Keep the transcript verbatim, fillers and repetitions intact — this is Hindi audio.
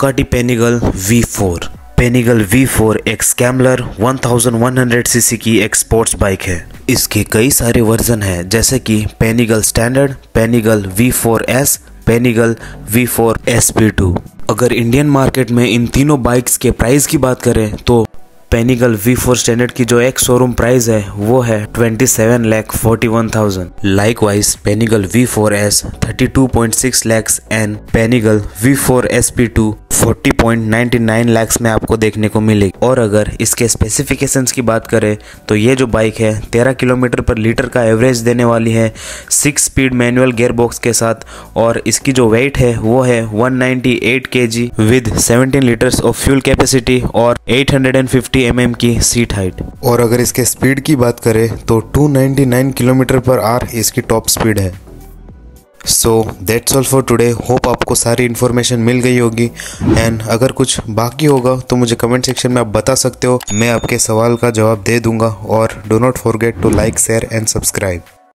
Ducati Panigale V four. Panigale V four एक स्क्रैम्बलर इलेवन हंड्रेड सीसी की एक स्पोर्ट्स बाइक है। इसके कई सारे वर्जन हैं, जैसे कि Panigale standard, Panigale V four S, Panigale V four S P two. अगर इंडियन मार्केट में इन तीनों बाइक्स के प्राइस की बात करें तो Panigale वी फोर स्टैंडर्ड की जो एक शोरूम प्राइस है वो है twenty seven lakh forty one thousand. Likewise Panigale V four S thirty two point six lakhs and Panigale V four S P two forty point nine nine lakhs में आपको देखने को मिलेगी। और अगर इसके स्पेसिफिकेशंस की बात करें तो ये जो बाइक है तेरह किलोमीटर पर लीटर का एवरेज देने वाली है, six speed manual gear box के साथ, और इसकी जो वेट है वो है one ninety eight KG with seventeen litres of fuel capacity और eight hundred fifty M M की सीट हाइट। और अगर इसके स्पीड की बात करें तो two ninety nine kilometre per hour इसकी टॉप स्पीड है। So that's all for today. Hope आपको सारी इन्फॉर्मेशन मिल गई होगी, एंड अगर कुछ बाकी होगा तो मुझे कमेंट सेक्शन में आप बता सकते हो, मैं आपके सवाल का जवाब दे दूंगा। और do not forget to like, share and subscribe.